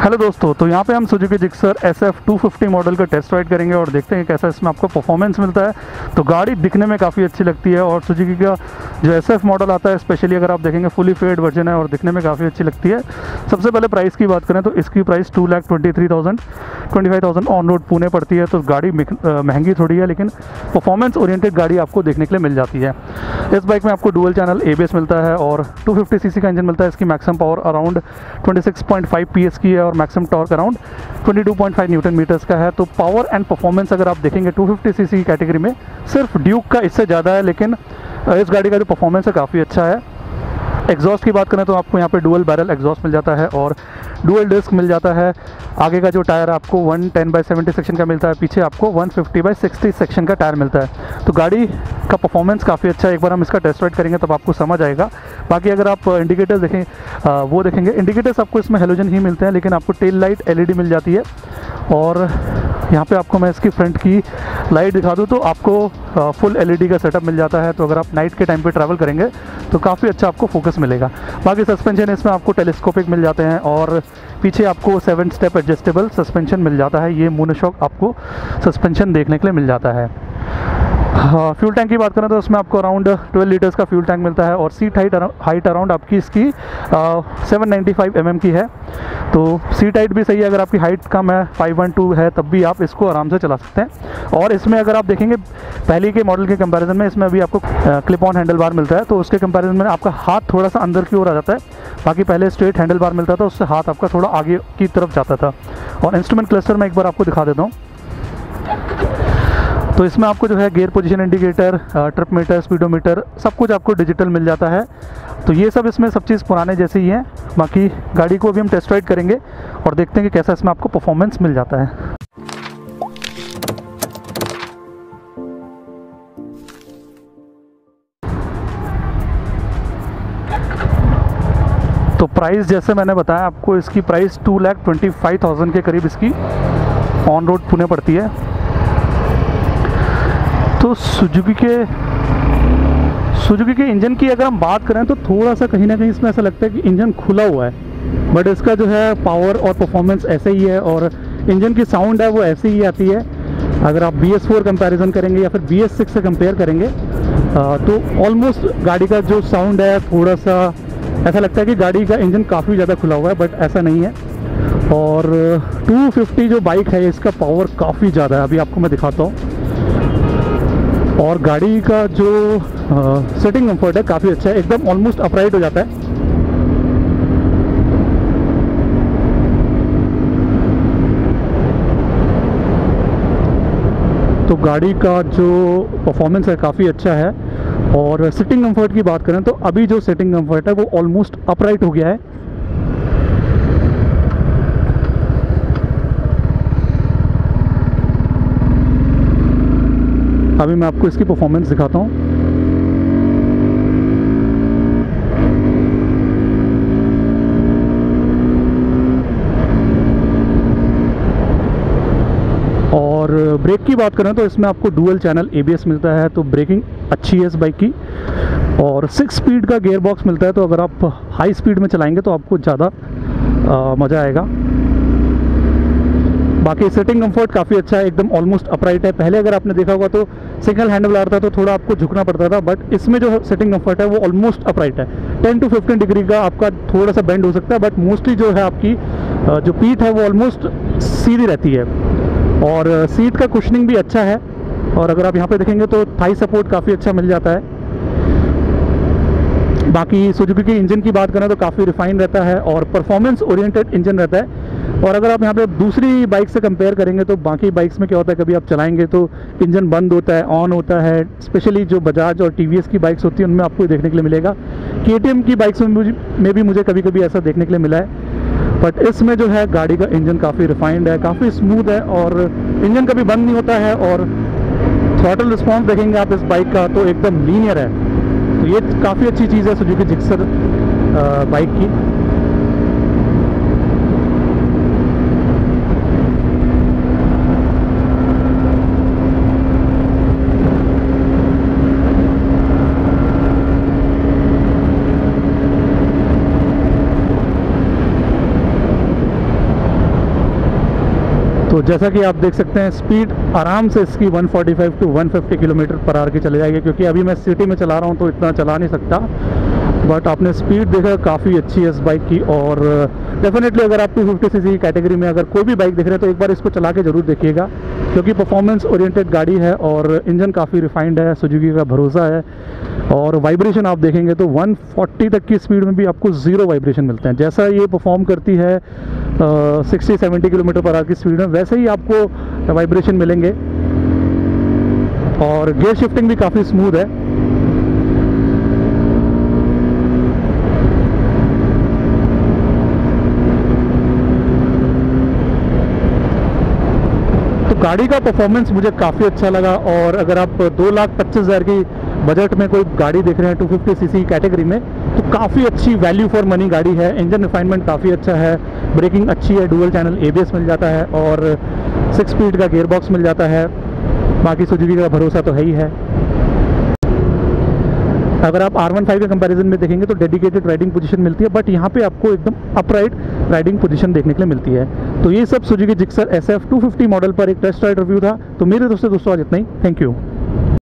Hello दोस्तों, तो यहाँ पे हम सुजुकी जिक्सर SF 250 मॉडल का टेस्ट राइड करेंगे और देखते हैं कैसा इसमें आपको परफॉर्मेंस मिलता है। तो गाड़ी दिखने में काफ़ी अच्छी लगती है और सुजुकी का जो SF मॉडल आता है, स्पेशली अगर आप देखेंगे फुली फेड वर्जन है और दिखने में काफ़ी अच्छी लगती है। सबसे पहले प्राइस की बात करें तो इसकी प्राइस 2,23,000 ऑन रोड पुणे पड़ती है। तो गाड़ी महंगी थोड़ी है, लेकिन परफॉर्मेंस ओरिएंटेड गाड़ी आपको देखने के लिए मिल जाती है। इस बाइक में आपको डुअल चैनल ABS मिलता है और 250cc का इंजन मिलता है। इसकी मैक्सिमम पावर अराउंड 26.5 PS की है और maximum torque around 22.5 newton metres का है। तो पावर एंड परफॉर्मेंस अगर आप देखेंगे 250cc कैटेगरी में सिर्फ ड्यूक का इससे ज़्यादा है, लेकिन इस गाड़ी का जो परफॉर्मेंस है काफ़ी अच्छा है। एग्जॉस्ट की बात करें तो आपको यहाँ पे डुअल बैरल एग्जॉस्ट मिल जाता है और डुअल डिस्क मिल जाता है। आगे का जो टायर आपको 110/70 सेक्शन का मिलता है, पीछे आपको 150/60 सेक्शन का टायर मिलता है। तो गाड़ी का परफॉर्मेंस काफ़ी अच्छा है। एक बार हम इसका टेस्ट राइड करेंगे तब आपको समझ आएगा। बाकी अगर आप इंडिकेटर्स देखेंगे इंडिकेटर्स आपको इसमें हेलोजन ही मिलते हैं, लेकिन आपको टेल लाइट LED मिल जाती है। और यहाँ पे आपको मैं इसकी फ्रंट की लाइट दिखा दूँ तो आपको फुल LED का सेटअप मिल जाता है। तो अगर आप नाइट के टाइम पे ट्रैवल करेंगे तो काफ़ी अच्छा आपको फोकस मिलेगा। बाकी सस्पेंशन इसमें आपको टेलीस्कोपिक मिल जाते हैं और पीछे आपको 7 स्टेप एडजस्टेबल सस्पेंशन मिल जाता है। ये मोनोशॉक आपको सस्पेंशन देखने के लिए मिल जाता है। फ्यूल टैंक की बात करें तो उसमें आपको अराउंड 12 लीटर्स का फ्यूल टैंक मिलता है और सीट हाइट अराउंड आपकी इसकी 795 mm की है। तो सीट हाइट भी सही है। अगर आपकी हाइट कम है, 512 है, तब भी आप इसको आराम से चला सकते हैं। और इसमें अगर आप देखेंगे पहले के मॉडल के कंपैरिजन में इसमें अभी आपको क्लिप ऑन हैंडल बार मिलता है, तो उसके कंपैरिजन में आपका हाथ थोड़ा सा अंदर की ओर आ जाता है। बाकी पहले स्ट्रेट हैंडल बार मिलता था, उससे हाथ आपका थोड़ा आगे की तरफ जाता था। और इंस्ट्रूमेंट क्लस्टर में एक बार आपको दिखा देता हूँ। तो इसमें आपको जो है gear position indicator, trip meter, speedometer सब कुछ आपको डिजिटल मिल जाता है। तो ये सब इसमें सब चीज़ पुराने जैसे ही हैं। बाकी गाड़ी को अभी हम टेस्ट राइड करेंगे और देखते हैं कि कैसा इसमें आपको परफॉर्मेंस मिल जाता है। तो प्राइस जैसे मैंने बताया आपको, इसकी प्राइस 2,25,000 के करीब इसकी ऑन रोड पुणे पड़ती है। तो सुजुकी के इंजन की अगर हम बात करें तो थोड़ा सा कहीं ना कहीं इसमें ऐसा लगता है कि इंजन खुला हुआ है, बट इसका जो है पावर और परफॉर्मेंस ऐसे ही है और इंजन की साउंड है वो ऐसे ही आती है। अगर आप BS4 कंपैरिजन करेंगे या फिर BS6 से कंपेयर करेंगे तो ऑलमोस्ट गाड़ी का जो साउंड है थोड़ा सा ऐसा लगता है कि गाड़ी का इंजन काफ़ी ज़्यादा खुला हुआ है, बट ऐसा नहीं है। और 250 जो बाइक है इसका पावर काफ़ी ज़्यादा है, अभी आपको मैं दिखाता हूँ। और गाड़ी का जो सिटिंग कंफर्ट है काफ़ी अच्छा है, एकदम ऑलमोस्ट अपराइट हो जाता है। तो गाड़ी का जो परफॉर्मेंस है काफ़ी अच्छा है। और सिटिंग कंफर्ट की बात करें तो अभी जो सिटिंग कंफर्ट है वो ऑलमोस्ट अपराइट हो गया है। अभी मैं आपको इसकी परफॉर्मेंस दिखाता हूँ। और ब्रेक की बात करें तो इसमें आपको डुअल चैनल ABS मिलता है, तो ब्रेकिंग अच्छी है इस बाइक की। और 6 स्पीड का गियर बॉक्स मिलता है, तो अगर आप हाई स्पीड में चलाएंगे तो आपको ज़्यादा मज़ा आएगा। बाकी सिटिंग कंफर्ट काफ़ी अच्छा है, एकदम ऑलमोस्ट अपराइट है। पहले अगर आपने देखा होगा तो सिंगल हैंडल आ रहा था तो थोड़ा आपको झुकना पड़ता था, बट इसमें जो सिटिंग कंफर्ट है वो ऑलमोस्ट अपराइट है। 10 से 15 डिग्री का आपका थोड़ा सा बेंड हो सकता है, बट मोस्टली जो है आपकी जो पीठ है वो ऑलमोस्ट सीधी रहती है। और सीट का कुशनिंग भी अच्छा है। और अगर आप यहाँ पर देखेंगे तो थाई सपोर्ट काफ़ी अच्छा मिल जाता है। बाकी सुजुकी के इंजन की बात करें तो काफ़ी रिफाइन रहता है और परफॉर्मेंस ओरिएंटेड इंजन रहता है। और अगर आप यहाँ पे दूसरी बाइक से कंपेयर करेंगे तो बाकी बाइक्स में क्या होता है, कभी आप चलाएंगे तो इंजन बंद होता है, ऑन होता है। स्पेशली जो बजाज और TVS की बाइक्स होती है उनमें आपको देखने के लिए मिलेगा। KTM की बाइक्स में भी मुझे कभी कभी ऐसा देखने के लिए मिला है, बट इसमें जो है गाड़ी का इंजन काफ़ी रिफाइंड है, काफ़ी स्मूथ है और इंजन कभी बंद नहीं होता है। और थ्रॉटल रिस्पॉन्स देखेंगे आप इस बाइक का तो एकदम लीनियर है। तो ये काफ़ी अच्छी चीज़ है सुजुकी जिक्सर बाइक की। तो जैसा कि आप देख सकते हैं स्पीड आराम से इसकी 145 टू 150 किलोमीटर पर आवर की चले जाएगी, क्योंकि अभी मैं सिटी में चला रहा हूं तो इतना चला नहीं सकता। बट आपने स्पीड देखा, काफ़ी अच्छी है इस बाइक की। और डेफिनेटली अगर आप 250 सीसी कैटेगरी में अगर कोई भी बाइक देख रहे हैं तो एक बार इसको चला के ज़रूर देखिएगा, क्योंकि परफॉर्मेंस ओरिएंटेड गाड़ी है और इंजन काफ़ी रिफाइंड है, सुजुकी का भरोसा है। और वाइब्रेशन आप देखेंगे तो 140 तक की स्पीड में भी आपको ज़ीरो वाइब्रेशन मिलते हैं। जैसा ये परफॉर्म करती है 60-70 किलोमीटर पर आवर की स्पीड में, वैसे ही आपको वाइब्रेशन मिलेंगे। और गियर शिफ्टिंग भी काफ़ी स्मूथ है। तो गाड़ी का परफॉर्मेंस मुझे काफ़ी अच्छा लगा। और अगर आप 2,25,000 की बजट में कोई गाड़ी देख रहे हैं 250 सीसी कैटेगरी में, तो काफ़ी अच्छी वैल्यू फॉर मनी गाड़ी है। इंजन रिफाइनमेंट काफ़ी अच्छा है, ब्रेकिंग अच्छी है, डुअल चैनल एबीएस मिल जाता है और 6 स्पीड का गियर बॉक्स मिल जाता है। बाकी सुजुकी का भरोसा तो है ही है। अगर आप R15 के कंपैरिजन में देखेंगे तो डेडिकेटेड राइडिंग पोजीशन मिलती है, बट यहाँ पे आपको एकदम अपराइट राइडिंग पोजीशन देखने के लिए मिलती है। तो ये सब सुजुकी जिक्सर SF 250 मॉडल पर एक टेस्ट राइड रिव्यू था। तो मेरे दोस्तों आज इतना ही। Thank you.